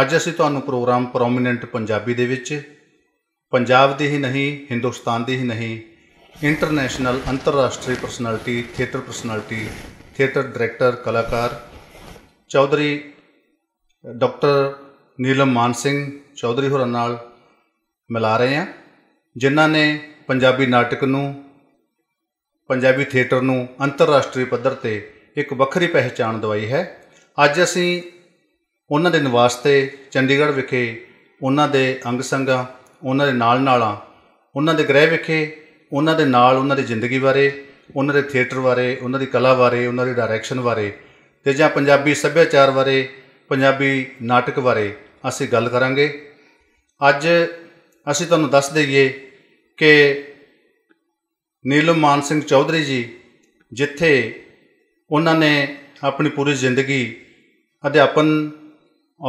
ਅੱਜ ਅਸੀਂ ਤੁਹਾਨੂੰ ਪ੍ਰੋਗਰਾਮ ਪ੍ਰੋਮੀਨੈਂਟ ਪੰਜਾਬੀ ਦੇ ਵਿੱਚ ਪੰਜਾਬ ਦੇ ਹੀ ਨਹੀਂ ਹਿੰਦੁਸਤਾਨ ਦੇ ਹੀ ਨਹੀਂ ਇੰਟਰਨੈਸ਼ਨਲ ਅੰਤਰਰਾਸ਼ਟਰੀ ਪਰਸਨੈਲਿਟੀ ਥੀਏਟਰ ਡਾਇਰੈਕਟਰ ਕਲਾਕਾਰ ਚੌਧਰੀ ਡਾਕਟਰ ਨੀਲਮਮਾਨ ਸਿੰਘ ਚੌਧਰੀ ਹੋਰਾਂ ਨਾਲ ਮਿਲਾ ਰਹੇ ਹਾਂ ਜਿਨ੍ਹਾਂ ਨੇ ਪੰਜਾਬੀ ਨਾਟਕ ਨੂੰ ਪੰਜਾਬੀ ਥੀਏਟਰ ਨੂੰ ਅੰਤਰਰਾਸ਼ਟਰੀ ਪੱਧਰ ਤੇ ਇੱਕ ਵੱਖਰੀ ਪਹਿਚਾਣ ਦਵਾਈ ਹੈ। ਅੱਜ ਅਸੀਂ ਉਹਨਾਂ ਦੇ ਨਿਵਾਸ ਤੇ ਚੰਡੀਗੜ੍ਹ ਵਿਖੇ ਉਹਨਾਂ ਦੇ ਅੰਗ ਸੰਗਾਂ ਉਹਨਾਂ ਦੇ ਨਾਲ ਨਾਲਾਂ ਉਹਨਾਂ ਦੇ ਗ੍ਰਹਿ ਵਿਖੇ ਉਹਨਾਂ ਦੇ ਨਾਲ ਉਹਨਾਂ ਦੀ ਜ਼ਿੰਦਗੀ ਬਾਰੇ ਉਹਨਾਂ ਦੇ ਥੀਏਟਰ ਬਾਰੇ ਉਹਨਾਂ ਦੀ ਕਲਾ ਬਾਰੇ ਉਹਨਾਂ ਦੀ ਡਾਇਰੈਕਸ਼ਨ ਬਾਰੇ ਤੇ ਜਾਂ ਪੰਜਾਬੀ ਸੱਭਿਆਚਾਰ ਬਾਰੇ ਪੰਜਾਬੀ ਨਾਟਕ ਬਾਰੇ ਅਸੀਂ ਗੱਲ ਕਰਾਂਗੇ। ਅੱਜ ਅਸੀਂ ਤੁਹਾਨੂੰ ਦੱਸ ਦਈਏ ਕਿ ਨੀਲਮਮਾਨ ਸਿੰਘ ਚੌਧਰੀ ਜੀ ਜਿੱਥੇ ਉਹਨਾਂ ਨੇ ਆਪਣੀ ਪੂਰੀ ਜ਼ਿੰਦਗੀ ਅਧਿਆਪਨ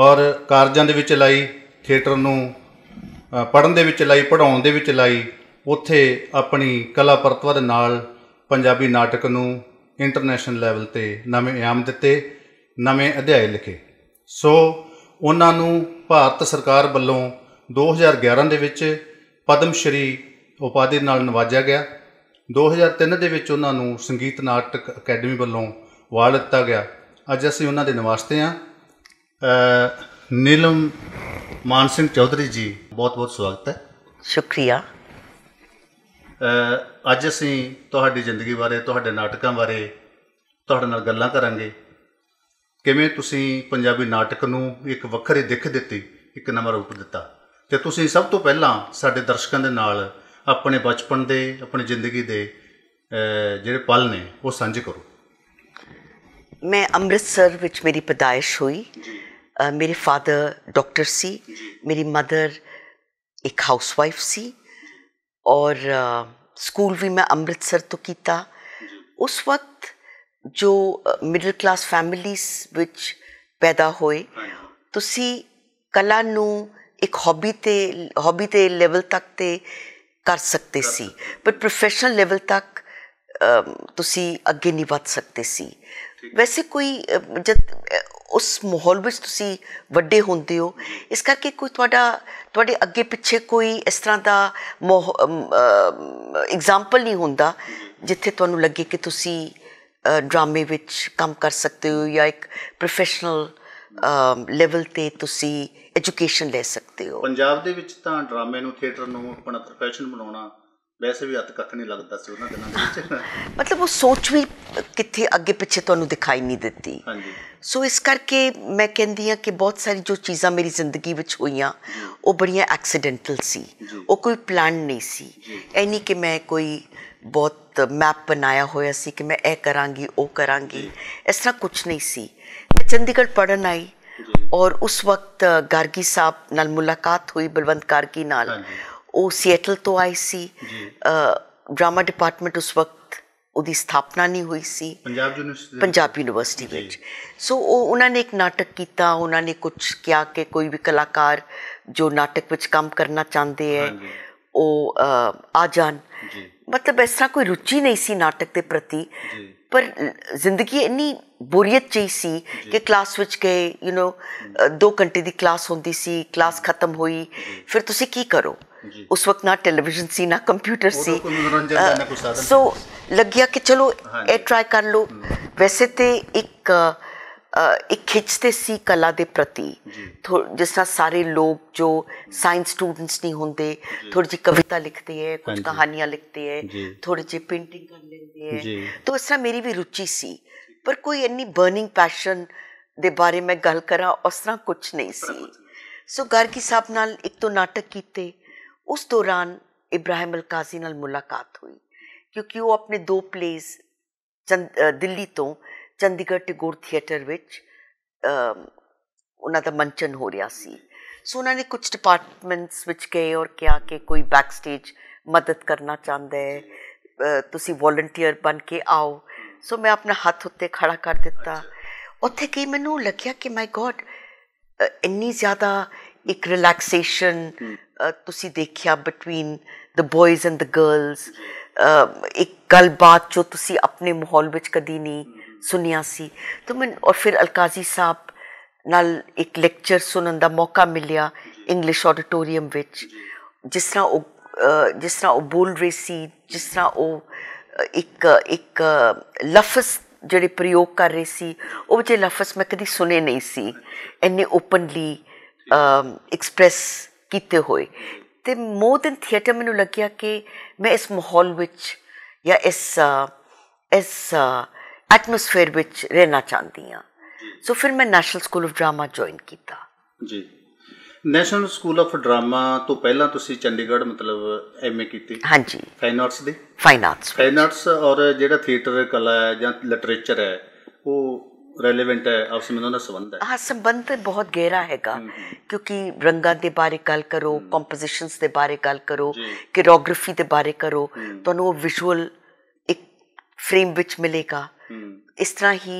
ਔਰ ਕਾਰਜਾਂ ਦੇ ਵਿੱਚ ਲਾਈ ਥੀਏਟਰ ਨੂੰ ਪੜ੍ਹਨ ਦੇ ਵਿੱਚ ਲਾਈ ਪੜ੍ਹਾਉਣ ਦੇ ਵਿੱਚ ਲਾਈ ਉੱਥੇ ਆਪਣੀ ਕਲਾ ਪਰਤਵਾ ਦੇ ਨਾਲ ਪੰਜਾਬੀ ਨਾਟਕ ਨੂੰ ਇੰਟਰਨੈਸ਼ਨਲ ਲੈਵਲ 'ਤੇ ਨਵੇਂ ਇਨਾਮ ਦਿੱਤੇ ਨਵੇਂ ਅਧਿਆਏ ਲਿਖੇ। ਸੋ ਉਹਨਾਂ ਨੂੰ ਭਾਰਤ ਸਰਕਾਰ ਵੱਲੋਂ 2011 ਦੇ ਵਿੱਚ ਪਦਮ ਸ਼੍ਰੀ ਉਪਾਧੀ ਨਾਲ ਨਿਵਾਜਿਆ ਗਿਆ। 2003 ਦੇ ਵਿੱਚ ਉਹਨਾਂ ਨੂੰ ਸੰਗੀਤ ਨਾਟਕ ਅਕੈਡਮੀ ਵੱਲੋਂ ਅਵਾਰਡ ਦਿੱਤਾ ਗਿਆ। ਅੱਜ ਅਸੀਂ ਉਹਨਾਂ ਦੇ ਨਿਵਾਸ 'ਤੇ ਹਾਂ। ਨੀਲਮਮਾਨ ਸਿੰਘ ਚੌਧਰੀ ਜੀ बहुत बहुत स्वागत है। शुक्रिया। अज असीं तुहाडी जिंदगी बारे तुहाडे नाटकां बारे तुहाडे नाल गल्लां करांगे। किवें तुसीं पंजाबी नाटक नूं एक वखरी दिख दित्ती एक नवां रूप दित्ता ते तुसीं सब तो पहलां साडे दर्शकां दे नाल अपने बचपन दे अपनी जिंदगी दे जिहड़े पल ने वो सांझे करो। मैं अमृतसर विच मेरी पैदाइश हुई। मेरे फादर डॉक्टर सी, मेरी मदर एक हाउसवाइफ सी और स्कूल भी मैं अमृतसर तो कीता। उस वक्त जो मिडल क्लास फैमिलीज विच पैदा होए तुसी कला नू एक हॉबी ते लेवल तक ते कर सकते सी पर प्रोफेशनल लेवल तक तुसी अगे नहीं बढ़ सकते सी। वैसे कोई जब उस माहौल में तुसी वड्डे होंदे हो इस करके कोई तुहाडे अगे पिछे कोई इस तरह का एग्जाम्पल नहीं होंदा जिथे तुहानू लगे कि तुसी ड्रामे विच काम कर सकते हो या एक प्रोफेशनल लेवल ते तुसी एजुकेशन ले सकते हो। पंजाब दे विच तां ड्रामे नू थिएटर नू अपना प्रोफेशन बनाउणा वैसे भी हथ कख नहीं लगता सी उहनां दिनां विच। मतलब वो सोच भी किथे अगे पिछे तुहानू दिखाई नहीं दित्ती। हाँ जी। सो इस करके मैं कहती हाँ कि बहुत सारी जो चीज़ा मेरी जिंदगी में हुई वो बड़िया एक्सीडेंटल सी, वो कोई प्लान नहीं सी। ऐ नहीं कि मैं कोई बहुत मैप बनाया होया सी कि मैं ऐ करांगी ओ करांगी, इस तरह कुछ नहीं सी। मैं चंडीगढ़ पढ़न आई और उस वक्त गार्गी साहब नाल मुलाकात हुई, बलवंत गार्गी नाल। वो सिएटल तो आई सी, ड्रामा डिपार्टमेंट उस वक्त उदी स्थापना नहीं हुई सी पंजाब यूनिवर्सिटी में। सो उन्होंने एक नाटक किया, उन्होंने कुछ किया कि कोई भी कलाकार जो नाटक विच काम करना चाहते हैं वो आ जान। मतलब इस तरह कोई रुचि नहीं सी नाटक के प्रति पर जिंदगी इन्नी बोरीयत चाहिए सी कि क्लास विच गए दो घंटे की क्लास होंदी सी, क्लास खत्म हुई फिर तुसी की करो। उस वक्त ना टेलीविजन सी ना कंप्यूटर सी। सो लगिया कि चलो ए ट्राई कर लो। वैसे तो एक खिंचते सी कला के प्रति जिस तरह सारे लोग जो साइंस स्टूडेंट्स नहीं होंगे थोड़ी जी कविता लिखते हैं, कुछ कहानियाँ लिखते हैं, थोड़ी जी पेंटिंग कर लेते हैं। तो इस तरह मेरी भी रुचि सी पर कोई इन्नी बर्निंग पैशन के बारे में गल करा उस तरह कुछ नहीं सी। सो गार्गी साहब नाल एक तो नाटक किते, उस दौरान इब्राहिम अलकाजी नाल मुलाकात हुई क्योंकि वो अपने दो प्लेज दिल्ली तो चंडीगढ़ टैगोर थिएटर विच उन्हां दा मंचन हो रहा सी। सो उन्होंने कुछ डिपार्टमेंट्स विच गए और क्या कि कोई बैक स्टेज मदद करना चाहता है तुसी वॉलंटियर बन के आओ। सो मैं अपना हाथ उत्ते खड़ा कर दिता। उत्थे गई मैनू लग्या कि माई गॉड इन्नी ज़्यादा एक रिलैक्सेशन तुसी देखिया between the boys and the girls, एक गलबात जो तुसी अपने माहौल विच कदी नहीं सुनिया सी। तो मैं और फिर अलकाजी साहब नाल एक लैक्चर सुनने का मौका मिलिया इंग्लिश ऑडिटोरीयम विच जिस तरह वह बोल रहे सी जिस तरह वह एक एक लफ्ज़ जोड़े प्रयोग कर रहे सी वो जो लफ्ज़ मैं कभी सुने नहीं सी इन्ने ओपनली एक्सप्रैस किते हुए तो मोर दैन थिएटर मैनू लग्या कि मैं इस माहौल विच या इस एटमोसफेयर विच रहना चाहती हाँ। सो फिर मैं national school of drama join किया जी। ਨੈਸ਼ਨਲ ਸਕੂਲ ਆਫ ਡਰਾਮਾ ਤੋਂ ਪਹਿਲਾਂ ਤੁਸੀਂ ਚੰਡੀਗੜ੍ਹ ਮਤਲਬ ਐਮਏ ਕੀਤੀ? ਹਾਂਜੀ, ਫਾਈਨ ਆਰਟਸ ਦੀ। ਫਾਈਨ ਆਰਟਸ ਔਰ ਜਿਹੜਾ ਥੀਏਟਰ ਕਲਾ ਹੈ ਜਾਂ ਲਿਟਰੇਚਰ ਹੈ ਉਹ ਰੈਲੇਵੈਂਟ ਹੈ, ਆਪਸ ਵਿੱਚ ਉਹਨਾਂ ਦਾ ਸੰਬੰਧ ਹੈ? ਹਾਂ, ਸੰਬੰਧ ਬਹੁਤ ਗਹਿਰਾ ਹੈਗਾ ਕਿਉਂਕਿ ਰੰਗਾਂ ਦੇ ਬਾਰੇ ਗੱਲ ਕਰੋ, ਕੰਪੋਜੀਸ਼ਨਸ ਦੇ ਬਾਰੇ ਗੱਲ ਕਰੋ, ਕੋਰੀਓਗ੍ਰਾਫੀ ਦੇ ਬਾਰੇ ਕਰੋ, ਤੁਹਾਨੂੰ ਉਹ ਵਿਜ਼ੂਅਲ ਇੱਕ ਫਰੇਮ ਵਿੱਚ ਮਿਲੇਗਾ। ਇਸ ਤਰ੍ਹਾਂ ਹੀ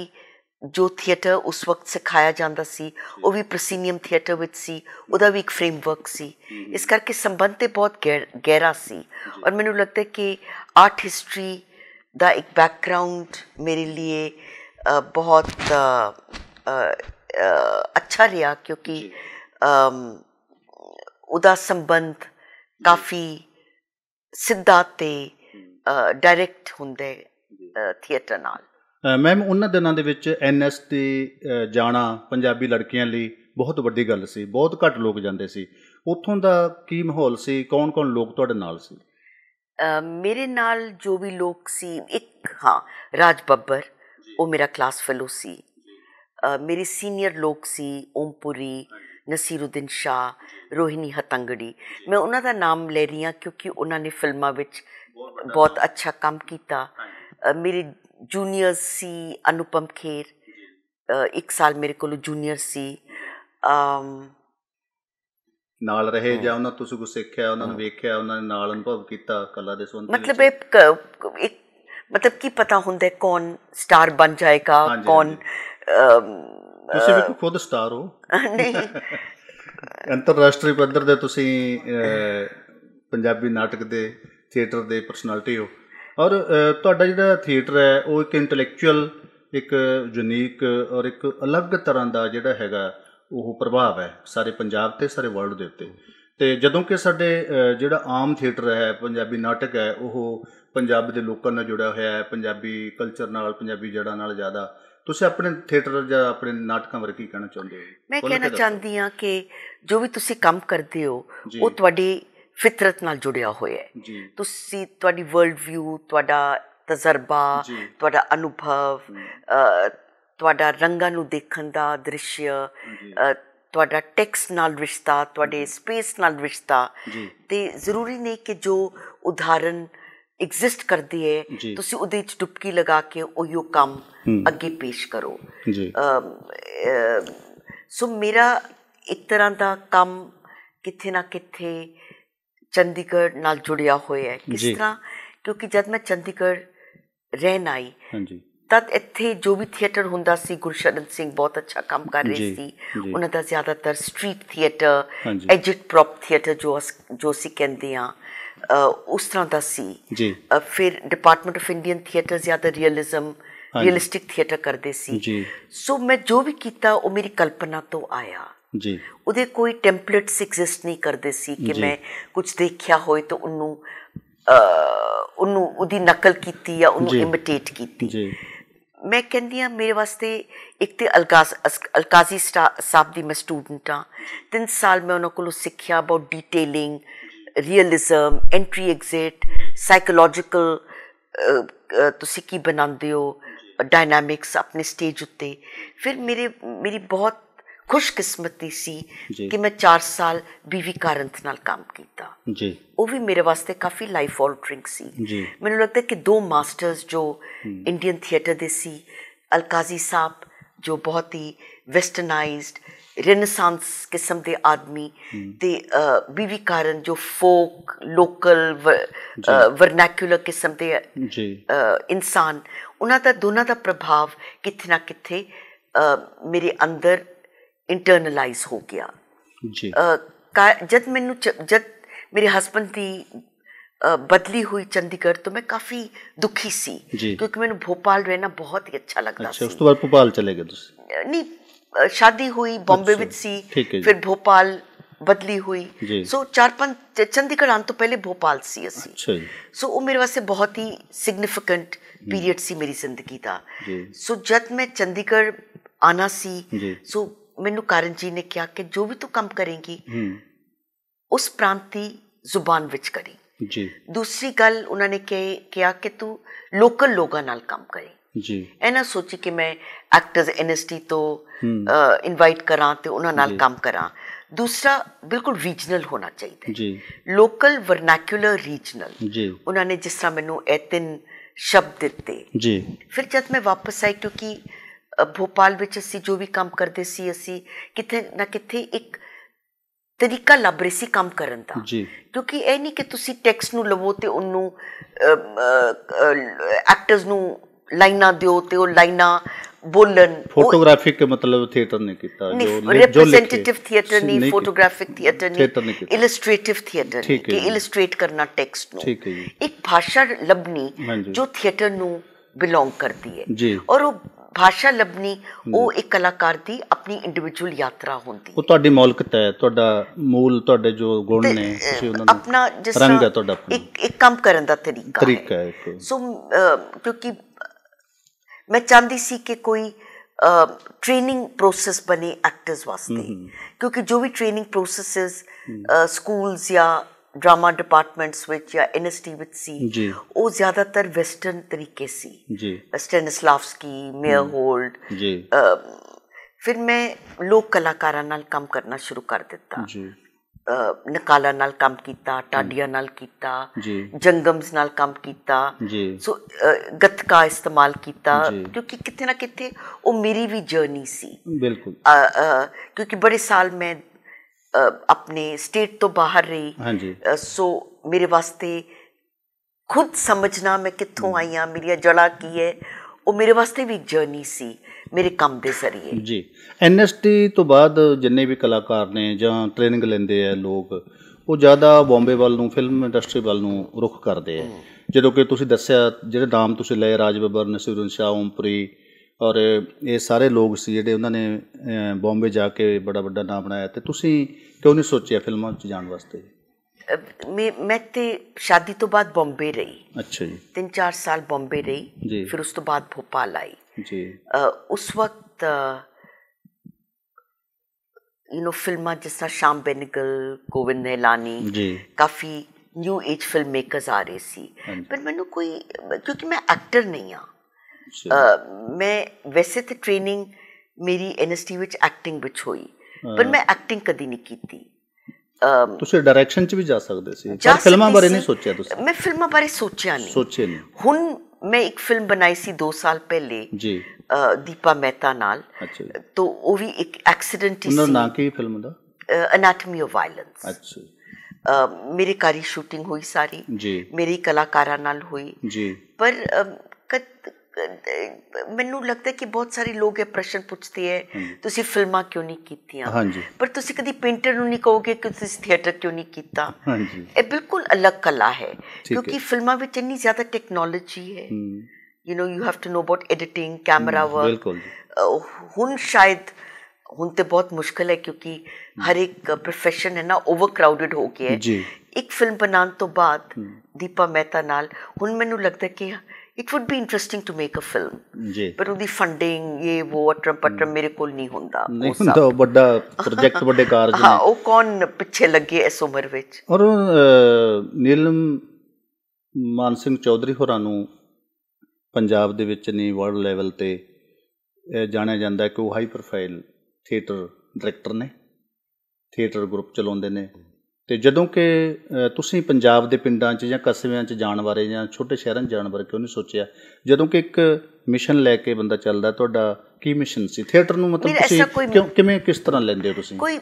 जो थिएटर उस वक्त सिखाया जाता सी वो भी प्रोसीनियम थिएटर विच सी, उदा भी एक फ्रेमवर्क सी, इस करके संबंध तो बहुत गहरा सी। और मैनू लगता है कि आर्ट हिस्टरी दा एक बैकग्राउंड मेरे लिए बहुत अच्छा रहा क्योंकि उदा संबंध काफ़ी सीधा ते डायरैक्ट हुंदा है थिएटर नाल। मैम उन्होंने दिनों के एन एस टी जाना पंजाबी लड़कियों लिए बहुत वड्डी गल सी, बहुत घट लोग जाते सी, उत्थों दा की माहौल सी, कौन कौन लोग तुहाडे नाल सी? मेरे नाल जो भी लोग सी एक हाँ राज बब्बर वो मेरा क्लास फेलो सी, मेरे सीनियर लोग सी ओम पुरी, नसीरुद्दीन शाह, रोहिणी हत्तंगड़ी। मैं उन्हों दा नाम ले रही हाँ क्योंकि उन्होंने फिल्मां विच बहुत अच्छा काम किया। मेरे जूनियर सी अनुपम खेर, एक साल मेरे को जूनियर सी नाल रहे जा, उन्होंने तुसी कुछ सीखा, उन्होंने देखा, उन्होंने नाल अनुभव किया कला दे संबंध मतलब एक मतलब की पता हुंदा है कौन स्टार बन जाएगा, कौन तुसी भी खुद स्टार हो नहीं अंतरराष्ट्रीय पद्धर दे तुसी पंजाबी नाटक दे थिएटर दे पर्सनैलिटी हो। और तुहाडा जिहड़ा थिएटर है वो एक इंटलैक्चुअल एक यूनीक और एक अलग तरह का जिहड़ा हैगा वो प्रभाव है सारे पंजाब ते सारे वर्ल्ड दे उत्ते, ते जदों कि साडे जिहड़ा आम थिएटर है पंजाबी नाटक है वो पंजाब दे लोकां नाल जुड़िया होया है, पंजाबी कल्चर नाल, पंजाबी जड़ां नाल ज़्यादा। तुसीं अपने थिएटर जां अपने नाटकां बारे की कहना चाहुंदे हो? मैं कहना चाहती हाँ कि जो भी तुसीं काम करदे हो वो तुहाडी फितरत नाल जुड़िया होया है, तुसी तुहाडी वर्ल्ड व्यू, तुहाडा तजर्बा, तुहाडा अनुभव, तुहाडा रंगां नूं देखण दा दृश्य, तुहाडा टेक्स्ट नाल रिश्ता, तुहाडे स्पेस नाल रिश्ता, ते जरूरी नहीं कि जो उदाहरण एग्जिस्ट करदी है तुसी उहदे विच डुबकी लगा के उहिओ काम अगे पेश करो। सो मेरा एक तरह का काम कित्थे ना कित्थे चंडीगढ़ नाल जुड़िया होया है। किस तरह? क्योंकि जब मैं चंडीगढ़ रहन आई तद इत्थे जो भी थिएटर हुंदा सी, गुरशरण सिंह बहुत अच्छा काम कर रहे सी, उन्हां दा ज़्यादातर street theatre, agit prop theatre जो असीं कहंदे आ उस तरह दा सी। फिर डिपार्टमेंट ऑफ इंडियन थिएटर ज़्यादा रियलिज्म रियलिस्टिक थिएटर करदे सी। सो मैं जो भी कीता वो मेरी कल्पना तो आया, उदे कोई टेम्पलेट्स एग्जिस्ट नहीं करते सी कि मैं कुछ देखा होए तो उन्नू उदी नकल कीती या उन्नू इमिटेट कीती। मैं कहती हाँ मेरे वास्ते एक तो अलकाजी साहब की मैं स्टूडेंट हाँ, 3 साल मैं उन्होंने को सीखा about detailing, realism, entry exit, psychological तुसी की बनाते हो डायनामिक्स अपने स्टेज उत्ते। फिर मेरी बहुत खुशकिस्मती सी कि मैं 4 साल बीवी कारंथ नाल काम कीता, वो भी मेरे वास्ते काफ़ी लाइफ ऑल्टरिंग सी। मैंने लगता है कि 2 मास्टर्स जो इंडियन थिएटर दे सी, अलकाजी साहब जो बहुत ही वेस्टर्नाइज्ड रेनेसांस किस्म के आदमी, ते बीवी कारंथ जो फोक लोकल वर्नैक्यूलर किस्म के इंसान, उन्होंने दोनों का प्रभाव कितने ना कितने मेरे अंदर इंटरनलाइज हो गया। जब मेरे हस्बैंड की बदली हुई चंडीगढ़ तो मैं काफी दुखी सी, क्योंकि मैंने भोपाल रहना बहुत ही अच्छा लगता। अच्छा, उस बार भोपाल चले गए? नहीं, शादी हुई बॉम्बे में सी, फिर भोपाल बदली हुई। सो चार पांच चंडीगढ़ आने तो पहले भोपाल सी असी। सो वो मेरे वास्ते बहुत ही सिग्निफिकेंट पीरियड सी मेरी जिंदगी दा। सो जद मैं चंडीगढ़ आना सी, सो मैनू कारण जी ने कहा कि जो भी तू काम करेंगी उस प्रांती जुबान विच करी। जी। दूसरी गल उन्होंने कहा कि तू लोकल लोगों नाल काम करे। जी। ए ना सोची कि मैं एक्टर्स एनएसटी तो इनवाइट करा तो उन्होंने नाल काम करा। दूसरा बिल्कुल रीजनल होना चाहिए, लोकल वर्नैक्यूलर रीजनल। उन्होंने जिस तरह मैनू ए तीन शब्द दिते। फिर जब मैं वापस आई, क्योंकि भोपाल विच असी जो भी काम करते सी असी कितने ना कितने एक तरीका लभ रहे सी काम करन दा, क्योंकि यह नहीं कि तुसी टैक्स नू लवो तो उन्नू एक्टर्स नू लाइना दियो ते वो लाइना बोलन। फोटोग्राफिक मतलब थिएटर ने कीता, जो रिप्रेजेंटेटिव थिएटर नहीं, फोटोग्राफिक थिएटर नहीं, इलस्ट्रेटिव थिएटर कि इलस्ट्रेट करना टेक्स्ट नू, एक भाषा लभनी जो थिएटर नू बिलोंग करती है। और वो भाषा लभनी वो एक कलाकार की अपनी इंडिविजुअल यात्रा होती है। वो ਤੁਹਾਡੀ ਮੌਲਕਤ है, ਤੁਹਾਡਾ ਮੂਲ, ਤੁਹਾਡੇ ਜੋ ਗੁਣ ਨੇ ਤੁਸੀਂ ਉਹਨਾਂ ਨੂੰ ਆਪਣਾ ਜਿਸ ਰੰਗ ਹੈ ਤੁਹਾਡਾ, ਇੱਕ ਇੱਕ ਕੰਮ ਕਰਨ ਦਾ ਤਰੀਕਾ ਹੈ। ਸੋ ਕਿਉਂਕਿ ਮੈਂ ਚਾਹੁੰਦੀ ਸੀ ਕਿ ਕੋਈ ट्रेनिंग प्रोसेस बने एक्टर्स वास्ते, क्योंकि जो भी ट्रेनिंग प्रोसेसेस स्कूल्स या ड्रामा डिपार्टमेंट्स विच या एनएसटी विच सी, वो ज्यादातर वेस्टर्न तरीके सी, स्टेनिस्लावस्की, मेयर होल्ड। फिर मैं लोक कलाकारां नाल काम करना शुरू कर दिता। नकाला नाल काम किया, टाडिया नाल किया, जंगम्स नाल काम किया, सो गतका इस्तेमाल किया, क्योंकि कितने ना कितने वो मेरी भी जर्नी सी। बिल्कुल, क्योंकि बड़े साल मैं अपने स्टेट तो बाहर रही। हाँ जी। सो मेरे वास्ते खुद समझना मैं कितों आई हाँ, मेरी जड़ा की है, वो मेरे वास्ते भी जर्नी सी मेरे काम के जरिए। जी। एनएसटी तो बाद जिन्ने भी कलाकार ने जहाँ ट्रेनिंग लेंदे है लोग, वो ज़्यादा बॉम्बे वाल नूं, फिल्म इंडस्ट्री वाल नूं रुख करते हैं। जो कि तुसीं दस्या, जिहड़े नाम तुसीं लए, राज बब्बर, नसीरुद्दीन शाह, ओम पुरी और ये सारे लोग सी जिहड़े उन्होंने बॉम्बे जाके बड़ा बड़ा नाम बनाया, तो तुसी क्यों नहीं सोचिया फिल्मों च जाने वास्ते? मैं तो शादी तो बाद बॉम्बे रही। अच्छा जी। 3-4 साल बॉम्बे रही। जी। फिर उस तो बाद भोपाल आई। जी। उस वक्त फिल्मां जिस तरह श्याम बेनेगल, गोविंद नहलानी, काफ़ी न्यू एज फिल्म मेकर्स आ रहे सी, पर मैनू कोई, क्योंकि मैं एक्टर नहीं हाँ। मैं वैसे तो ट्रेनिंग मेरी एनएसटी विच एक्टिंग विच होई, पर मैं एक्टिंग कदी नहीं कीती। तुसी डायरेक्शन च भी जा सकदे सी, पर फिल्मां बारे नहीं सोचया तुसी? मैं फिल्मां बारे सोचया नहीं, सोचे नहीं। हुन मैं एक फिल्म बनाई सी 2 साल पहले जी, दीपा मेहता नाल। अच्छा। तो वो भी एक एक्सीडेंट ही सी। नाम की फिल्म दा? Anatomy of violence. अच्छा। मेरे कारी शूटिंग हुई सारी जी, मेरी कलाकारा नाल हुई जी। पर मैनू लगता है कि बहुत सारे लोग ये प्रश्न पूछते हैं, तुसी फिल्मां क्यों नहीं कीतियां? हाँ जी। पर तुसी कभी पेंटर नूं नहीं कहोगे कि तुसी थिएटर क्यों नहीं कीता। हाँ जी। ये बिल्कुल अलग कला है, क्योंकि फिल्मां विच इतनी ज़्यादा टेक्नोलॉजी है, you know, you have to know about editing, camera work. हुन शायद हुन तो बहुत मुश्किल है, क्योंकि हर एक प्रोफेशन है ना ओवर क्राउडेड हो गया है। एक फिल्म बनाने तो बाद दीपा मेहता नाल हुन मैनू लगता है कि it would be interesting to make a film, पर उदी फंडिंग ये वो अटरम पटरम मेरे कोल नहीं हुंदा। नहीं हुंदा बड़ा प्रोजेक्ट, बड़े कारज ने। हाँ, वो कौन पिछे लगे इस उम्र विच। और नीलममान सिंह चौधरी होरां नूं पंजाब दे विच नहीं वर्ल्ड लेवल ते जाणिया जांदा है कि वो हाई प्रोफाइल थिएटर डायरैक्टर ने, थिएटर ग्रुप चलाउंदे ने। तो जदों के तुसीं पंजाब दे पिंडां च जां कस्बियां च जाण बारे जां छोटे शहरां च जाण बारे क्यों नहीं सोचिया, जदों कि एक मिशन लैके बंदा चलदा? तुहाडा की मिशन सी थिएटर नूं, मतलब तुसीं क्यों किवें किस तरह लैंदे हो तुसीं? कोई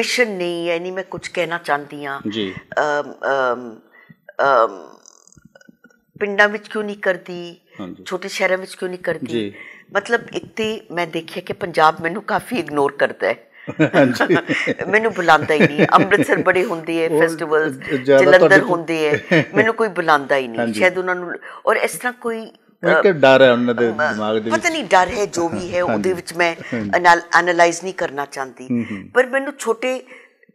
मिशन नहीं है, नहीं मैं कुछ कहना चाहती हाँ। जी। पिंडां विच क्यों नहीं करदी, छोटे शहरां विच क्यों नहीं करदी? मतलब एक तो मैं देखिया कि पंजाब मैनूं काफ़ी इग्नोर करता है। मैनू बुलांदा ही नहीं। अमृतसर बड़े होंदे है फेस्टिवल्स, जलंधर होंदे है, मैनू कोई बुलांदा ही नहीं शायद उन्हां नूं। और इस तरह कोई डर है उन्हां दे दिमाग दे, पता नहीं डर है जो भी है उहदे विच मैं एनालाइज नहीं करना चाहती। पर मैनू छोटे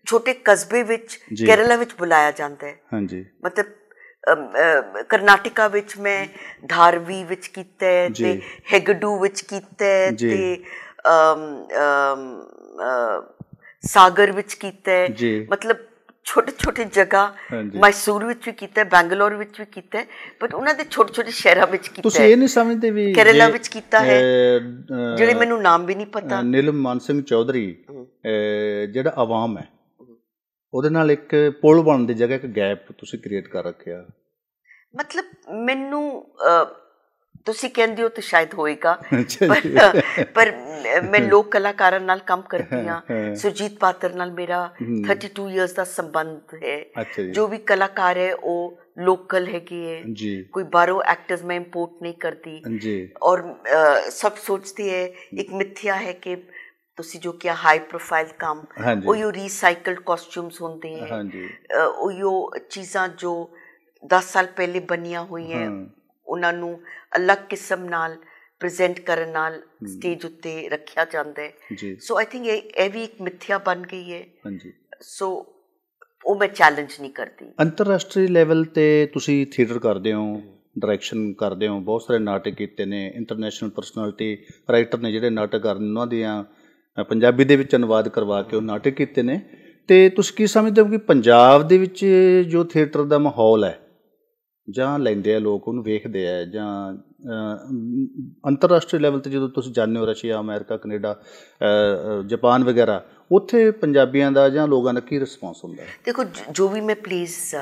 छोटे कस्बे विच केरला विच बुलाया जाता है, मतलब करनाटिका विच मैं धारवी विच कीता है ते हेगडू विच कीता है ते सागर विच कीता है, मतलब छोटे छोटे जगह मैसूर विच भी कीता है, बैंगलोर विच भी कीता है, बट उन्हां दे छोटे छोटे शहरां विच कीता है। तुसीं ये नहीं समझदे वी केरला विच कीता है जिहड़े मैनूं नाम भी नहीं पता। नीलममन सिंह चौधरी जिहड़ा आवाम है ਉਹਦੇ ਨਾਲ ਇੱਕ ਪੁਲ ਬਣਨ ਦੀ ਜਗ੍ਹਾ ਇੱਕ ਗੈਪ ਤੁਸੀਂ ਕ੍ਰੀਏਟ ਕਰ ਰੱਖਿਆ। ਮਤਲਬ ਮੈਨੂੰ ਤੁਸੀਂ ਕਹਿੰਦੇ ਹੋ ਤਾਂ ਸ਼ਾਇਦ ਹੋਏਗਾ, ਪਰ ਮੈਂ ਲੋਕ ਕਲਾਕਾਰਾਂ ਨਾਲ ਕੰਮ ਕਰਦੀ ਹਾਂ। ਸੁਰਜੀਤ ਪਾਤਰ ਨਾਲ ਮੇਰਾ 32 ਇਅਰਸ ਦਾ ਸੰਬੰਧ ਹੈ। ਜੋ ਵੀ ਕਲਾਕਾਰ ਹੈ ਉਹ ਲੋਕਲ ਹੈਗੇ ਹੈ, ਕੋਈ ਬਾਹਰੋਂ ਐਕਟਰਸ ਮੈਂ ਇੰਪੋਰਟ ਨਹੀਂ ਕਰਦੀ। ਔਰ ਸਭ ਸੋਚਦੇ ਹੈ ਇੱਕ ਮਿੱਥਿਆ ਹੈ ਕਿ ਤੁਸੀਂ ਜੋ ਕਿ ਹਾਈ ਪ੍ਰੋਫਾਈਲ ਕੰਮ ਉਹ ਰੀਸਾਈਕਲਡ ਕਾਸਟਿਊਮਸ ਹੁੰਦੇ ਹੈ, ਉਹ ਚੀਜ਼ਾਂ ਜੋ 10 ਸਾਲ ਪਹਿਲੇ ਬਣੀਆਂ ਹੋਈਆਂ ਉਹਨਾਂ ਨੂੰ ਅਲੱਗ ਕਿਸਮ ਨਾਲ ਪ੍ਰੈਜ਼ੈਂਟ ਕਰਨ ਨਾਲ ਸਟੇਜ ਉੱਤੇ ਰੱਖਿਆ ਜਾਂਦਾ ਹੈ। ਸੋ ਆਈ ਥਿੰਕ ਇਹ ਵੀ ਇੱਕ ਮਿੱਥਿਆ ਬਣ ਗਈ ਹੈ, ਸੋ ਉਹ ਮੈਂ ਚੈਲੰਜ ਨਹੀਂ ਕਰਦੀ। ਅੰਤਰਰਾਸ਼ਟਰੀ ਲੈਵਲ ਤੇ ਤੁਸੀਂ ਥੀਏਟਰ ਕਰਦੇ ਹੋ, डायरैक्शन करते हो, बहुत सारे नाटक किए ने, इंटरनेशनल परसनैलिटी राइटर ने ਜਿਹੜੇ ਨਾਟਕ ਕਰਨ ਉਹਨਾਂ ਦੀਆਂ ਪੰਜਾਬੀ ਦੇ ਵਿੱਚ ਅਨੁਵਾਦ ਕਰਵਾ ਕੇ ਉਹ ਨਾਟਕ ਕੀਤੇ ਨੇ। ਤੇ ਤੁਸੀਂ ਕੀ ਸਮਝਦੇ ਹੋ ਕਿ ਪੰਜਾਬ ਦੇ ਵਿੱਚ ਜੋ ਥੀਏਟਰ ਦਾ ਮਾਹੌਲ ਹੈ ਜਾਂ ਲੈਂਦੇ ਆ ਲੋਕ ਉਹਨੂੰ ਵੇਖਦੇ ਆ, ਜਾਂ ਅੰਤਰਰਾਸ਼ਟਰੀ ਲੈਵਲ ਤੇ ਜਦੋਂ ਤੁਸੀਂ ਜਾਣਦੇ ਹੋ ਰਸ਼ੀਆ, ਅਮਰੀਕਾ, ਕੈਨੇਡਾ, ਜਾਪਾਨ ਵਗੈਰਾ, ਉੱਥੇ ਪੰਜਾਬੀਆਂ ਦਾ ਜਾਂ ਲੋਕਾਂ ਦਾ ਕੀ ਰਿਸਪੌਂਸ ਹੁੰਦਾ ਹੈ? ਦੇਖੋ ਜੋ ਵੀ ਮੈਂ ਪਲੀਜ਼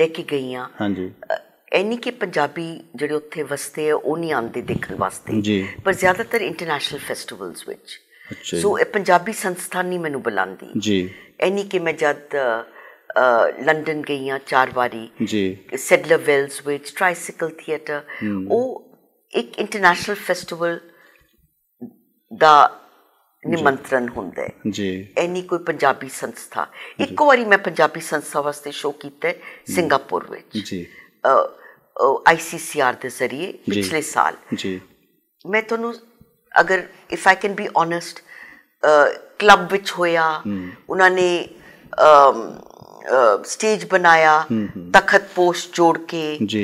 ਲੈ ਕੇ ਗਈ ਹਾਂ, ਹਾਂਜੀ, ਐਨੀ ਕਿ ਪੰਜਾਬੀ ਜਿਹੜੇ ਉੱਥੇ ਵਸਦੇ ਆ ਉਹ ਨਹੀਂ ਆਉਂਦੇ ਦੇਖਣ ਵਾਸਤੇ ਜੀ, ਪਰ ਜ਼ਿਆਦਾਤਰ ਇੰਟਰਨੈਸ਼ਨਲ ਫੈਸਟੀਵਲਸ ਵਿੱਚ। ਸੋ ਇਹ ਪੰਜਾਬੀ ਸੰਸਥਾ ਨਹੀਂ ਮੈਨੂੰ ਬੁਲਾਉਂਦੀ ਜੀ। ਐਨੀ ਕਿ ਮੈਂ ਜਦ ਲੰਡਨ ਗਈ ਹਾਂ 4 ਵਾਰੀ ਜੀ, ਸੈਡਲਰ ਵੈਲਸ ਵਿੱਚ, ਟ੍ਰਾਈਸਾਈਕਲ ਥੀਏਟਰ, ਉਹ ਇੱਕ ਇੰਟਰਨੈਸ਼ਨਲ ਫੈਸਟੀਵਲ ਦਾ ਨਿਮੰਤਰਣ ਹੁੰਦਾ ਹੈ ਜੀ। ਐਨੀ ਕੋਈ ਪੰਜਾਬੀ ਸੰਸਥਾ, ਇੱਕ ਵਾਰੀ ਮੈਂ ਪੰਜਾਬੀ ਸੰਸਥਾ ਵਾਸਤੇ ਸ਼ੋਅ ਕੀਤਾ ਸਿੰਗਾਪੁਰ ਵਿੱਚ ਜੀ, ICCR ਦੇ ਜ਼ਰੀਏ ਪਿਛਲੇ ਸਾਲ ਜੀ। ਮੈਂ ਤੁਹਾਨੂੰ अगर if I can be honest club विच होया, उन्होंने स्टेज बनाया तखत पोस्ट जोड़ के जी,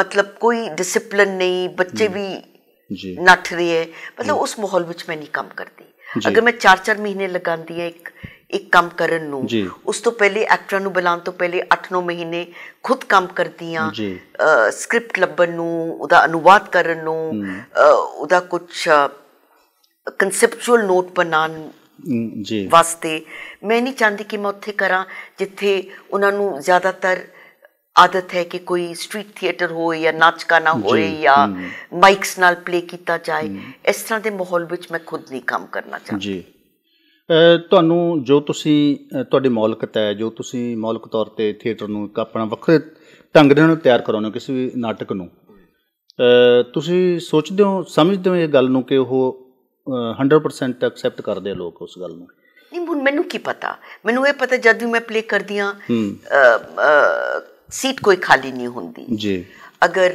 मतलब कोई डिसिप्लिन नहीं, बच्चे भी नठ रहे हैं, मतलब उस माहौल विच मैं नहीं काम करती। अगर मैं 4-4 महीने लगाती है एक काम करन नू, उस तो पहले एक्टरां नू बुलाउण तो पहले 8-9 महीने खुद काम करती हाँ, स्क्रिप्ट लभन नू, उदा अनुवाद करन नू, उदा कुछ कंसैप्चुअल नोट बनाने वास्ते। मैं नहीं चाहती कि मैं उत्थे करा जिथे उन्होंने ज़्यादातर आदत है कि कोई स्ट्रीट थिएटर हो या नाच गाना हो या माइक्स नाल प्ले किया जाए। इस तरह के माहौल विच मैं खुद नहीं काम करना चाहती। ਤੁਹਾਨੂੰ ਜੋ ਤੁਸੀਂ ਤੁਹਾਡੀ ਮੌਲਿਕਤ ਹੈ, ਜੋ ਤੁਸੀਂ ਮੌਲਿਕ ਤੌਰ 'ਤੇ ਥੀਏਟਰ ਨੂੰ ਇੱਕ ਆਪਣਾ ਵੱਖਰੇ ਢੰਗ ਦੇ ਨਾਲ ਤਿਆਰ ਕਰਾਉਂਦੇ ਹੋ, ਕਿਸੇ ਵੀ ਨਾਟਕ ਨੂੰ ਤੁਸੀਂ ਸੋਚਦੇ ਹੋ, ਸਮਝਦੇ ਹੋ ਇਹ ਗੱਲ ਨੂੰ ਕਿ ਉਹ 100% ਐਕਸੈਪਟ ਕਰਦੇ ਆ ਲੋਕ ਉਸ ਗੱਲ ਨੂੰ? ਨਹੀਂ, ਮੈਨੂੰ ਕੀ ਪਤਾ। ਮੈਨੂੰ ਇਹ ਪਤਾ ਜਦ ਵੀ ਮੈਂ ਪਲੇ ਕਰਦੀ ਹਾਂ ਸੀਟ ਕੋਈ ਖਾਲੀ ਨਹੀਂ ਹੁੰਦੀ ਜੀ। ਅਗਰ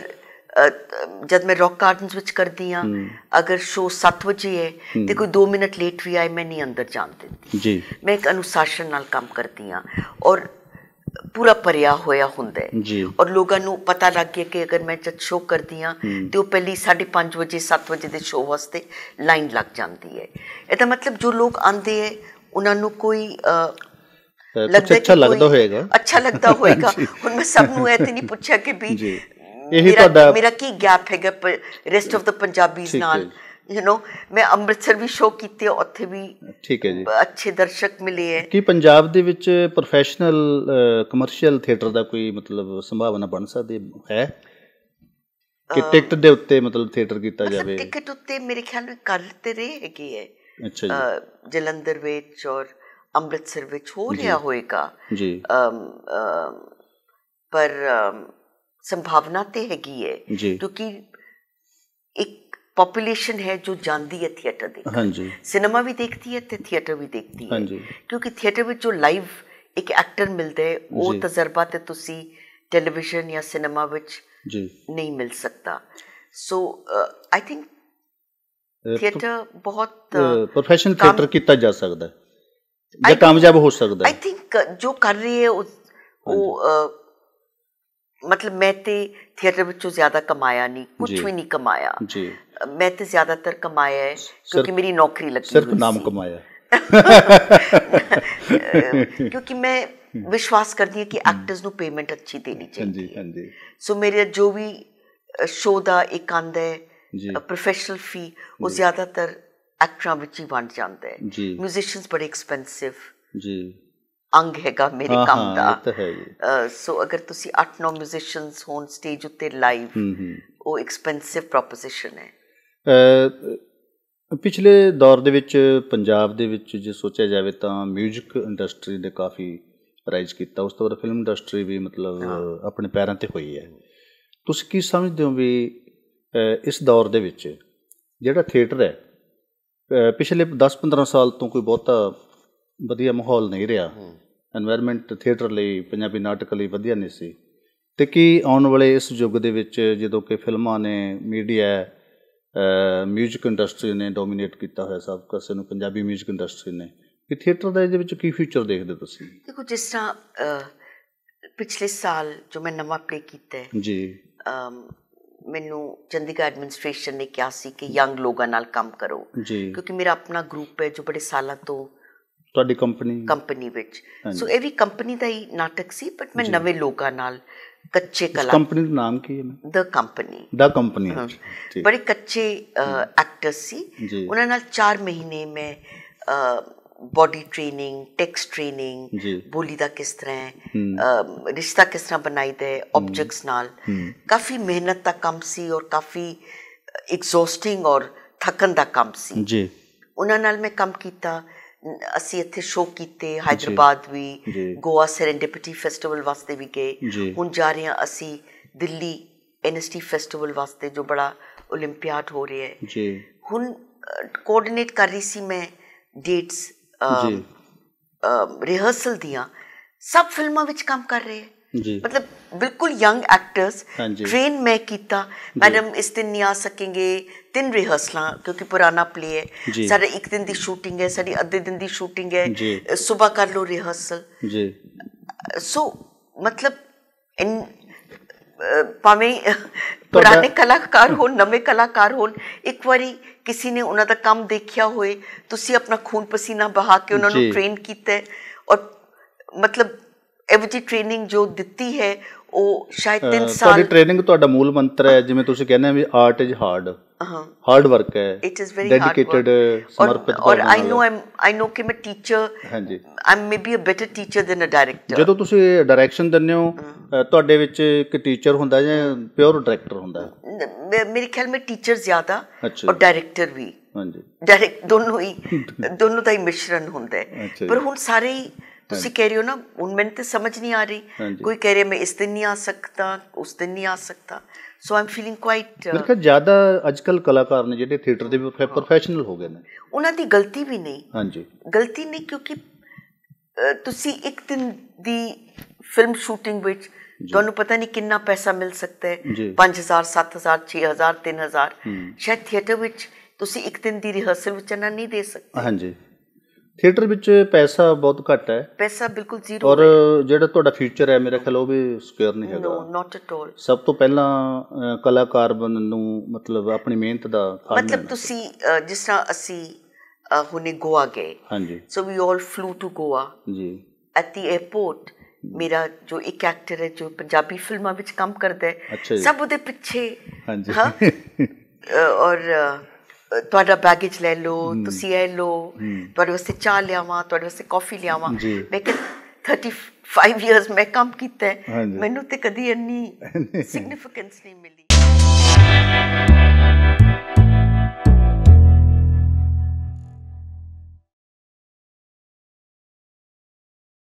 जब मैं रॉक गार्डन्स विच करती हाँ, अगर शो 7 बजे है तो कोई 2 मिनट लेट भी आए मैं नहीं अंदर जान देती जी। मैं एक अनुशासन नाल काम करती हाँ और पूरा परिया होया हुंदा है, और लोगों को पता लग गया कि अगर मैं जब शो करती हाँ तो वो पहली 5:30 बजे 7 बजे के शो वास्ते लाइन लग जाती है। इसका मतलब जो लोग आते हैं उन्होंने कोई अच्छा लगता होएगा। हुण मैं सब नूं ऐसे नहीं पूछा कि भी मेरा की गैप है रेस्ट ऑफ द पंजाबीज नाल, यू नो। मैं अमृतसर भी शो किए, उत्थे भी ठीक है जी, अच्छे दर्शक मिले है। कि पंजाब दे विच प्रोफेशनल कमर्शियल थिएटर दा कोई मतलब संभावना बन सकदी है कि टिकट दे उत्ते मतलब थिएटर कीता जावे? टिकट उत्ते मेरे ख्याल में कर ते रहे हैगे है। अच्छा जी, जलंधर विच और अमृतसर विच हो रहा होएगा जी, पर संभावना तो हैगी है, क्योंकि एक पॉपुलेशन है जो जानती है थिएटर देखना। हाँ जी, सिनेमा भी देखती है तो थिएटर भी देखती है। हाँ जी, क्योंकि थिएटर में जो लाइव एक एक्टर मिलता है वो तजर्बा तो तुसी टेलीविजन या सिनेमा विच नहीं मिल सकता। सो आई थिंक थिएटर बहुत प्रोफेशनल थिएटर किया जा सकता है या कामयाब हो सकता है। आई थिंक जो कर रही है वो मतलब मैं तो थिएटर में ज़्यादा कमाया नहीं, कुछ भी नहीं कमाया। मैं तो ज़्यादातर कमाया है क्योंकि मेरी नौकरी लगी, सिर्फ नाम कमाया क्योंकि मैं विश्वास करती है कि एक्टर्स नू पेमेंट अच्छी देनी चाहिए। सो मेरे जो भी शो का एक आंदा है प्रोफेशनल फी वो ज़्यादातर एक्टरां विच ही बन जाता है। म्यूजिशियंस बड़े एक्सपेंसिव अंग हैगा मेरे काम का। सो अगर तुसी 8-9 म्यूजिशियंस होन स्टेज उत्ते लाइव वो एक्सपेंसिव प्रोपोजिशन है। पिछले दौर दे विच पंजाब दे विच जे सोचा जाए तो म्यूजिक इंडस्ट्री ने काफ़ी राइज किया, उस तो बाद फिल्म इंडस्ट्री भी मतलब अपने पैरों पर हुई है। तुसी की समझते हो भी इस दौर दे विच जिहड़ा थिएटर है पिछले 10-15 साल तो कोई बहुता वधिया माहौल नहीं रहा, एनवायरमेंट थिएटर लिए पंजाबी नाटक लिए वधिया नहीं सी, ते कि आने वाले इस युग दे विच जदों कि फिल्मां ने मीडिया म्यूजिक इंडस्ट्री ने डोमीनेट किया हुआ सब किसी नूं पंजाबी म्यूजिक इंडस्ट्री ने, कि थिएटर दा इहदे विच की फ्यूचर देखदे तुसीं? देखो जिस तरह पिछले साल जो मैं नवा प्ले कीता है जी, मैनू चंडीगढ़ एडमिनिस्ट्रेशन ने कहा सी कि यंग लोगों नाल काम करो क्योंकि मेरा अपना ग्रुप है जो बड़े सालों तो ਤੁਹਾਡੀ ਕੰਪਨੀ ਵਿੱਚ। ਸੋ ਇਹ ਵੀ ਕੰਪਨੀ ਦਾ ਹੀ ਨਾਟਕ ਸੀ ਬਟ ਮੈਂ ਨਵੇਂ ਲੋਕਾਂ ਨਾਲ ਕੱਚੇ ਕਲਾ। ਕੰਪਨੀ ਦਾ ਨਾਮ ਕੀ ਹੈ? The company. ਬੜੇ ਕੱਚੇ ਐਕਟਰਸ ਸੀ, ਉਹਨਾਂ ਨਾਲ 4 ਮਹੀਨੇ ਮੈਂ ਬੋਡੀ ਟ੍ਰੇਨਿੰਗ, ਟੈਕਸਟ ਟ੍ਰੇਨਿੰਗ, ਬੋਲੀ ਦਾ ਕਿਸ ਤਰ੍ਹਾਂ ਰਿਸ਼ਤਾ ਕਿਸ ਤਰ੍ਹਾਂ ਬਣਾਈਦਾ ਹੈ ਆਬਜੈਕਟਸ ਨਾਲ, ਕਾਫੀ ਮਿਹਨਤ ਦਾ ਕੰਮ ਸੀ ਔਰ ਕਾਫੀ ਐਗਜ਼ੌਸਟਿੰਗ ਔਰ ਥੱਕਣ ਦਾ ਕੰਮ ਸੀ ਜੀ। ਉਹਨਾਂ ਨਾਲ ਮੈਂ ਕੰਮ ਕੀਤਾ, ਅਸੀਂ ਇੱਥੇ ਸ਼ੋਅ ਕੀਤੇ, ਹੈਦਰਾਬਾਦ ਵੀ, ਗੋਆ ਸੈਰੈਂਡਿਪਿਟੀ ਫੈਸਟੀਵਲ ਵਾਸਤੇ ਵੀ ਗਏ, ਹੁਣ ਜਾ ਰਹੇ ਹਾਂ ਅਸੀਂ ਦਿੱਲੀ NST ਫੈਸਟੀਵਲ ਵਾਸਤੇ ਜੋ ਬੜਾ ਓਲੰਪੀਆਡ ਹੋ ਰਿਹਾ ਹੈ ਜੀ। ਹੁਣ ਕੋਆਰਡੀਨੇਟ ਕਰ ਰਹੀ ਸੀ ਮੈਂ ਡੇਟਸ ਰਿਹਰਸਲ ਦੀਆਂ, ਸਭ ਫਿਲਮਾਂ ਵਿੱਚ ਕੰਮ ਕਰ ਰਹੇ ਹੈ ਮਤਲਬ ਬਿਲਕੁਲ ਯੰਗ ਐਕਟਰਸ ਟ੍ਰੇਨ ਮੈਂ ਕੀਤਾ। ਮੈਡਮ ਇਸ ਦਿਨ ਨਹੀਂ ਆ ਸकेंगे, 3 रिहर्सलां क्योंकि पुराना प्ले है, साढ़े 1 दिन की शूटिंग है, साढ़े अद्धे दिन की शूटिंग है, सुबह कर लो रिहर्सल। सो मतलब भावें पुराने कलाकार हो नवे कलाकार हो, एक बारी किसी ने उन्हों का काम देखा होए तुसी अपना खून पसीना बहा के उन्होंने ट्रेन किया और मतलब एवजी ट्रेनिंग जो दिती है वो शायद 3 साल ट्रेनिंग। तो मूल मंत्र है जिमें तुसी कहने भी art is hard, hard work है, इट इज वेरी डेडिकेटेड समर्पित। और आई नो कि मैं teacher, I am maybe a better teacher than a director. जदों तुसी डायरेक्शन दिंदे हो तुहाडे विच इक टीचर हुंदा जां प्योर डायरेक्टर हुंदा? मेरे ख्याल में टीचर ज्यादा और डायरेक्टर भी, डायरेक्ट दोनों का ही मिश्रण हुंदा है। पर हुण सारे तुसी कह रहे हो ना, हुण मैनूं ते समझ नहीं आ रही, कोई कह रहा मैं इस दिन नहीं आ सकता, उस दिन नहीं आ सकता। So I'm feeling quite ज़्यादा आजकल कलाकार ने जेडे थिएटर दे प्रोफेशनल हो गए ने, उन्हां दी गलती भी नहीं। हाँ जी, गलती नहीं क्योंकि तुसी एक दिन दी फिल्म शूटिंग विच तुहानू पता नहीं कितना पैसा मिल सकता है, 5,000 7,000 6,000 3,000 शायद थिएटर विच तुसी एक दिन दी रिहर्सल विच ना नहीं दे सकते। हाँ जी, थिएटर विच पैसा बहुत घट है, पैसा बिल्कुल जीरो। और जिहड़ा तुहाडा फ्यूचर है मेरा ख्याल वो भी सिक्योर नहीं है। No not at all. सब तो पहला कलाकार बनन नू मतलब अपनी मेहनत दा मतलब तुसी जिस तरह असी हुणे गोवा गए। हाँ जी, so we all flew to Goa जी। एट द एयरपोर्ट मेरा जो एक एक्टर है जो पंजाबी फिल्मां विच काम करदा है, सब उहदे पिछे। हाँ जी, और ਤੁਹਾਡਾ ਬੈਗੇਜ ਲੈ ਲਓ, ਤੁਸੀਂ ਇਹ ਲਓ, ਤੁਹਾਡੇ ਵਾਸਤੇ ਚਾਹ ਲਿਆਵਾਂ, ਤੁਹਾਡੇ ਵਾਸਤੇ ਕੌਫੀ ਲਿਆਵਾਂ। ਮੈਂ ਕਿ 35 ਇਅਰਸ ਮੈਂ ਕੰਮ ਕੀਤਾ, ਮੈਨੂੰ ਤੇ ਕਦੀ ਇੰਨੀ ਸਿਗਨੀਫਿਕੈਂਸ ਨਹੀਂ ਮਿਲੀ।